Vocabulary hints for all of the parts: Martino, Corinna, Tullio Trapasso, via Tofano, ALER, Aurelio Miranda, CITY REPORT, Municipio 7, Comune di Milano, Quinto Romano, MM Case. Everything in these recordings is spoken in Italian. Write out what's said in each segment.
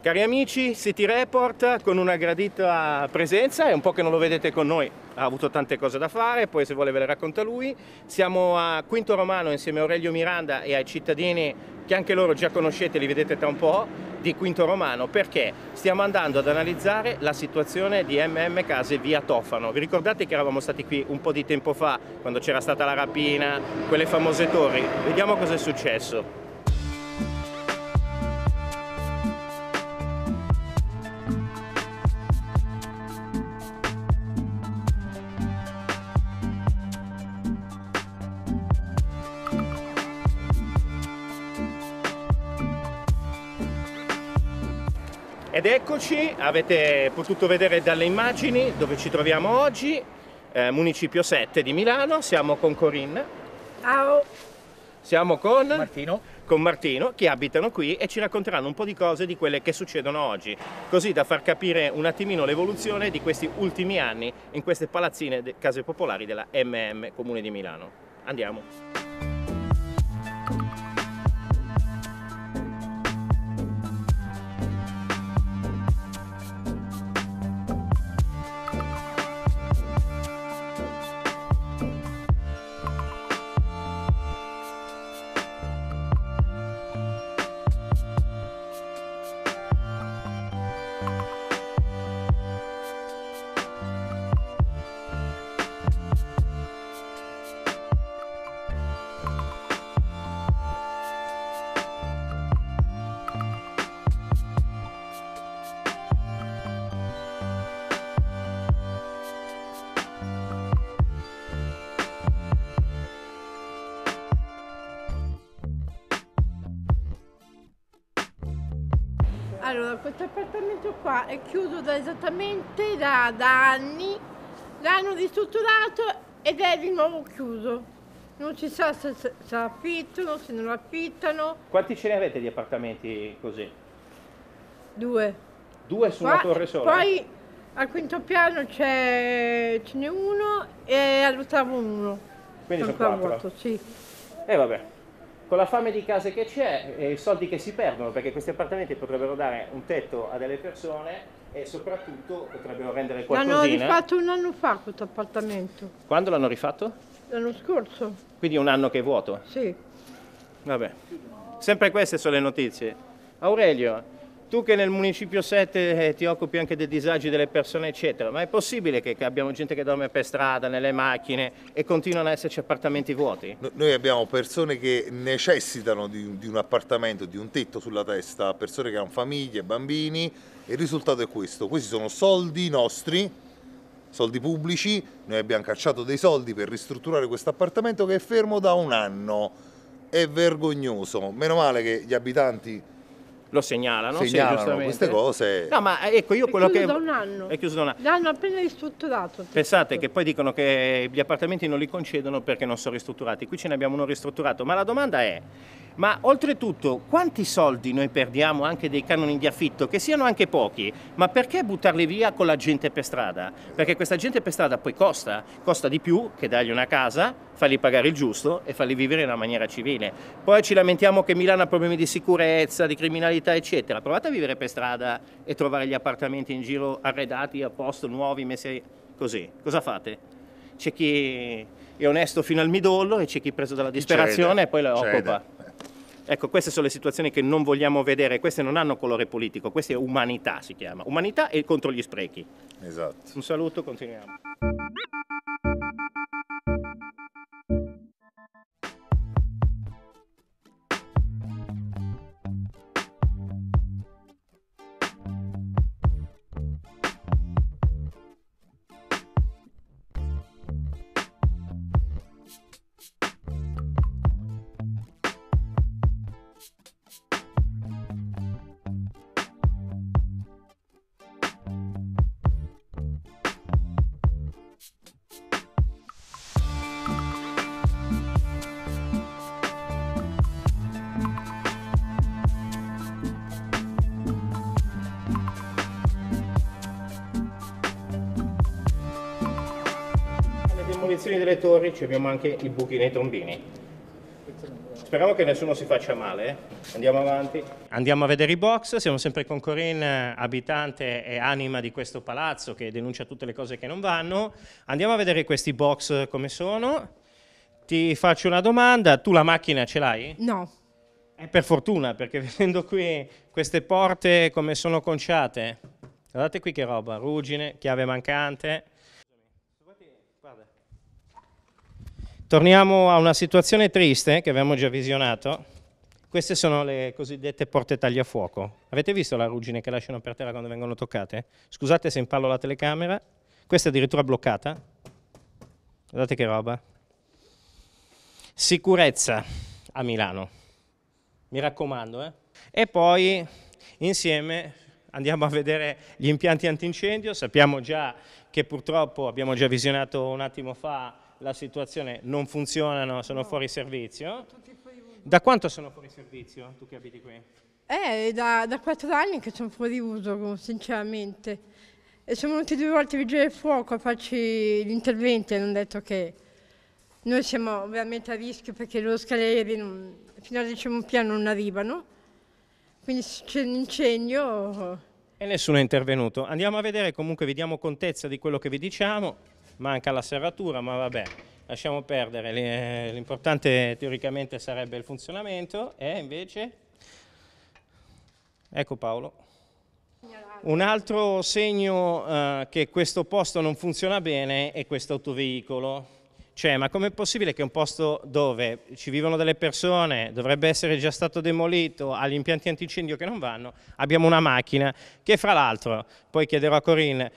Cari amici, CITY REPORT con una gradita presenza, è un po' che non lo vedete con noi, ha avuto tante cose da fare, poi se vuole ve le racconta lui. Siamo a Quinto Romano insieme a Aurelio Miranda e ai cittadini che anche loro già conoscete, li vedete tra un po', di Quinto Romano, perché stiamo andando ad analizzare la situazione di MM Case via Tofano. Vi ricordate che eravamo stati qui un po' di tempo fa, quando c'era stata la rapina, quelle famose torri? Vediamo cosa è successo. Ed eccoci, avete potuto vedere dalle immagini dove ci troviamo oggi, Municipio 7 di Milano. Siamo con Corinna. Ciao! Siamo con Martino. Con Martino, che abitano qui e ci racconteranno un po' di cose di quelle che succedono oggi, così da far capire un attimino l'evoluzione di questi ultimi anni in queste palazzine case popolari della MM Comune di Milano. Andiamo! Allora, questo appartamento qua è chiuso da esattamente da anni, l'hanno ristrutturato ed è di nuovo chiuso. Non si sa se affittano, se non affittano. Quanti ce ne avete di appartamenti così? Due. Due su una torre sola? Poi al quinto piano ce n'è uno e all'ottavo uno. Quindi sono quattro? Sì. E vabbè. Con la fame di case che c'è e i soldi che si perdono, perché questi appartamenti potrebbero dare un tetto a delle persone e soprattutto potrebbero rendere qualcosina. L'hanno rifatto un anno fa questo appartamento. Quando l'hanno rifatto? L'anno scorso. Quindi un anno che è vuoto? Sì. Vabbè, sempre queste sono le notizie. Aurelio, tu che nel Municipio 7 ti occupi anche dei disagi delle persone eccetera, ma è possibile che abbiamo gente che dorme per strada, nelle macchine e continuano ad esserci appartamenti vuoti? Noi abbiamo persone che necessitano di un appartamento, di un tetto sulla testa, persone che hanno famiglie, bambini, e il risultato è questo. Questi sono soldi nostri, soldi pubblici, noi abbiamo cacciato dei soldi per ristrutturare questo appartamento che è fermo da un anno, è vergognoso. Meno male che gli abitanti lo segnalano giustamente queste cose. No, ma ecco, io quello che... È chiuso da un anno. L'hanno appena ristrutturato. Pensate che poi dicono che gli appartamenti non li concedono perché non sono ristrutturati. Qui ce ne abbiamo uno ristrutturato. Ma la domanda è, ma oltretutto, quanti soldi noi perdiamo anche dei canoni di affitto, che siano anche pochi, ma perché buttarli via con la gente per strada? Perché questa gente per strada poi costa di più che dargli una casa, fargli pagare il giusto e farli vivere in una maniera civile. Poi ci lamentiamo che Milano ha problemi di sicurezza, di criminalità, eccetera. Provate a vivere per strada e trovare gli appartamenti in giro arredati, a posto, nuovi, messi così. Cosa fate? C'è chi è onesto fino al midollo e c'è chi è preso dalla disperazione e poi la occupa. Ecco, queste sono le situazioni che non vogliamo vedere, queste non hanno colore politico, questa è umanità, si chiama. Umanità e contro gli sprechi. Esatto. Un saluto, continuiamo. Delle torri, ci abbiamo anche i buchi nei tombini. Speriamo che nessuno si faccia male, eh? Andiamo avanti. Andiamo a vedere i box, siamo sempre con Corinna, abitante e anima di questo palazzo che denuncia tutte le cose che non vanno. Andiamo a vedere questi box come sono. Ti faccio una domanda, tu la macchina ce l'hai? No. Per fortuna, perché vedendo qui queste porte come sono conciate, guardate qui che roba, ruggine, chiave mancante. Torniamo a una situazione triste che avevamo già visionato. Queste sono le cosiddette porte tagliafuoco. Avete visto la ruggine che lasciano per terra quando vengono toccate? Scusate se impallo la telecamera. Questa è addirittura bloccata. Guardate che roba. Sicurezza a Milano. Mi raccomando, eh. E poi insieme andiamo a vedere gli impianti antincendio. Sappiamo già che purtroppo, abbiamo già visionato un attimo fa, la situazione non funzionano, sono fuori servizio. Da quanto sono fuori servizio, tu che abiti qui? Da 4 anni che sono fuori uso, sinceramente. E sono venuti 2 volte a vigile del fuoco a farci gli interventi e hanno detto che noi siamo veramente a rischio perché lo scalieri fino al 10° piano non arrivano. Quindi se c'è un incendio... E nessuno è intervenuto. Andiamo a vedere, comunque vi diamo contezza di quello che vi diciamo. Manca la serratura, ma vabbè, lasciamo perdere. L'importante teoricamente sarebbe il funzionamento. E invece... Ecco Paolo. Un altro segno che questo posto non funziona bene è questo autoveicolo. Cioè, ma com'è possibile che un posto dove ci vivono delle persone, dovrebbe essere già stato demolito, agli impianti antincendio che non vanno, abbiamo una macchina che fra l'altro, poi chiederò a Corinne,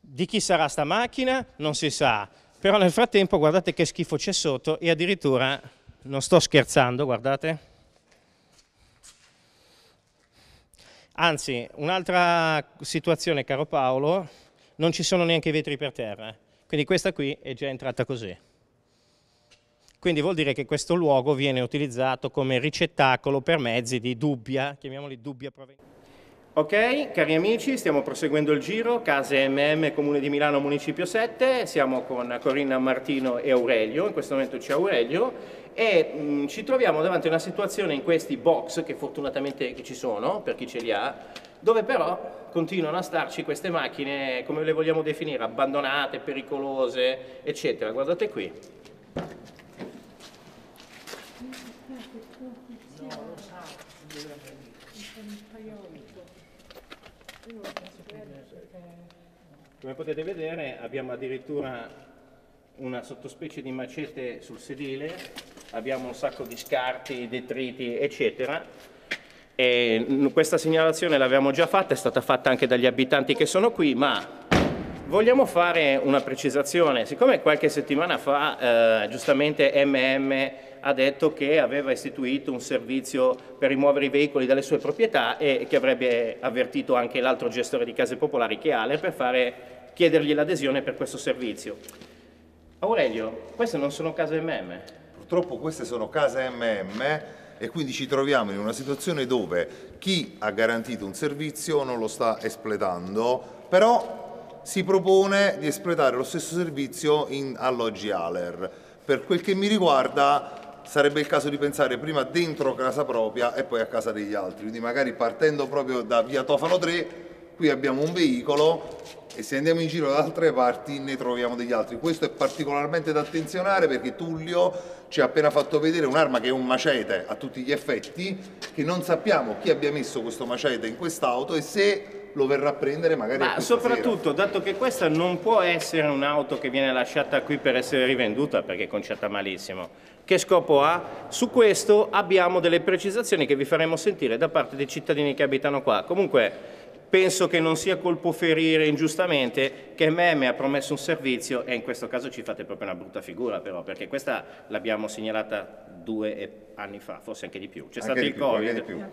di chi sarà sta macchina non si sa, però nel frattempo guardate che schifo c'è sotto e addirittura, non sto scherzando, guardate. Anzi, un'altra situazione, caro Paolo, non ci sono neanche i vetri per terra. Quindi questa qui è già entrata così. Quindi vuol dire che questo luogo viene utilizzato come ricettacolo per mezzi di dubbia, chiamiamoli dubbia provenienza. Ok, cari amici, stiamo proseguendo il giro, case MM, Comune di Milano, Municipio 7, siamo con Corinna, Martino e Aurelio, in questo momento c'è Aurelio, e ci troviamo davanti a una situazione in questi box, che fortunatamente ci sono, per chi ce li ha, dove però continuano a starci queste macchine, come le vogliamo definire, abbandonate, pericolose, eccetera. Guardate qui. Come potete vedere abbiamo addirittura una sottospecie di macete sul sedile, abbiamo un sacco di scarti, detriti eccetera, e questa segnalazione l'avevamo già fatta, è stata fatta anche dagli abitanti che sono qui, ma vogliamo fare una precisazione, siccome qualche settimana fa giustamente MM ha detto che aveva istituito un servizio per rimuovere i veicoli dalle sue proprietà e che avrebbe avvertito anche l'altro gestore di case popolari che è ALER per chiedergli l'adesione per questo servizio. Aurelio, queste non sono case MM? Purtroppo queste sono case MM e quindi ci troviamo in una situazione dove chi ha garantito un servizio non lo sta espletando, però si propone di espletare lo stesso servizio in alloggi ALER. Per quel che mi riguarda sarebbe il caso di pensare prima dentro casa propria e poi a casa degli altri, quindi magari partendo proprio da via Tofano 3, qui abbiamo un veicolo e se andiamo in giro da altre parti ne troviamo degli altri. Questo è particolarmente da attenzionare perché Tullio ci ha appena fatto vedere un'arma che è un macete a tutti gli effetti, che non sappiamo chi abbia messo questo macete in quest'auto e se lo verrà a prendere magari. Ma soprattutto, dato che questa non può essere un'auto che viene lasciata qui per essere rivenduta perché è conciata malissimo, che scopo ha? Su questo abbiamo delle precisazioni che vi faremo sentire da parte dei cittadini che abitano qua. Comunque penso che non sia colpo ferire ingiustamente che MM ha promesso un servizio e in questo caso ci fate proprio una brutta figura però, perché questa l'abbiamo segnalata 2 anni fa, forse anche di più. C'è stato il Covid.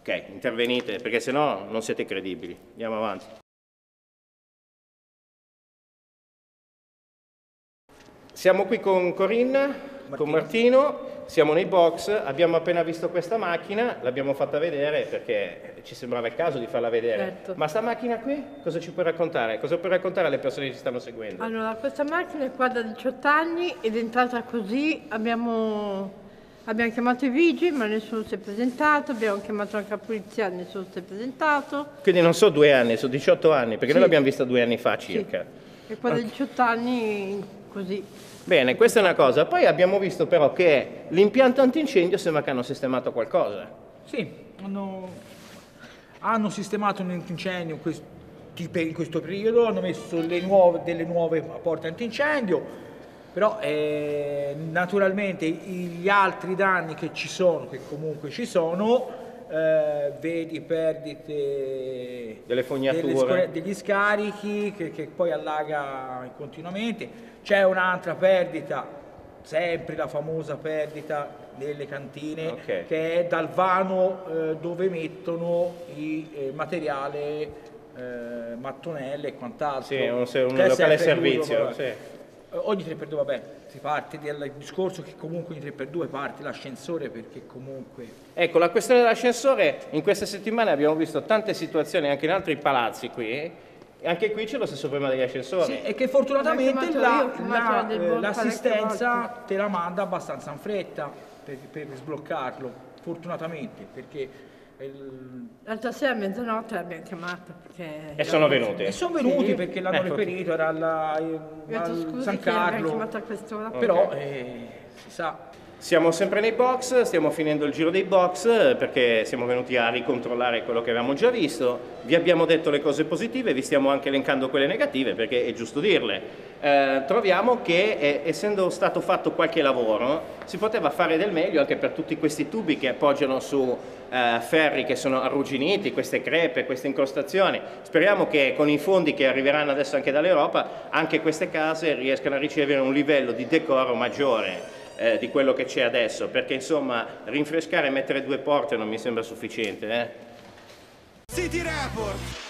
Ok, intervenite perché sennò non siete credibili. Andiamo avanti. Siamo qui con Corinna, con Martino, siamo nei box, abbiamo appena visto questa macchina, l'abbiamo fatta vedere perché ci sembrava il caso di farla vedere. Certo. Ma sta macchina qui cosa ci puoi raccontare? Cosa puoi raccontare alle persone che ci stanno seguendo? Allora, questa macchina è qua da 18 anni ed è entrata così, abbiamo Abbiamo chiamato i vigili, ma nessuno si è presentato, abbiamo chiamato anche la polizia, nessuno si è presentato. Quindi non so 2 anni, sono 18 anni, perché sì, noi l'abbiamo vista 2 anni fa circa. Sì. E quella di 18 anni così. Bene, questa è una cosa. Poi abbiamo visto però che l'impianto antincendio sembra che hanno sistemato qualcosa. Sì, hanno sistemato un antincendio in questo periodo, hanno messo delle nuove porte antincendio. Però naturalmente gli altri danni che ci sono, che comunque ci sono, vedi perdite delle fognature, degli scarichi che poi allaga continuamente, c'è un'altra perdita, sempre la famosa perdita delle cantine, okay, che è dal vano dove mettono il materiale, mattonelle e quant'altro. Sì, un locale servizio. Ogni 3x2, vabbè, si parte dal discorso che comunque ogni 3x2 parte l'ascensore, perché comunque... Ecco, la questione dell'ascensore, in queste settimane abbiamo visto tante situazioni anche in altri palazzi qui, anche qui c'è lo stesso problema degli ascensori. Sì, e che fortunatamente l'assistenza te la manda abbastanza in fretta per sbloccarlo, fortunatamente, perché... L'altra sera a mezzanotte l'abbiamo chiamata perché... E sono venuti? E sono venuti, sì, perché l'hanno reperito, era al San Carlo, okay. Però si sa. Siamo sempre nei box, stiamo finendo il giro dei box perché siamo venuti a ricontrollare quello che avevamo già visto. Vi abbiamo detto le cose positive, vi stiamo anche elencando quelle negative perché è giusto dirle. Troviamo che essendo stato fatto qualche lavoro si poteva fare del meglio anche per tutti questi tubi che appoggiano su ferri che sono arrugginiti, queste crepe, queste incrostazioni. Speriamo che con i fondi che arriveranno adesso anche dall'Europa anche queste case riescano a ricevere un livello di decoro maggiore di quello che c'è adesso, perché insomma rinfrescare e mettere 2 porte non mi sembra sufficiente. CITY REPORT!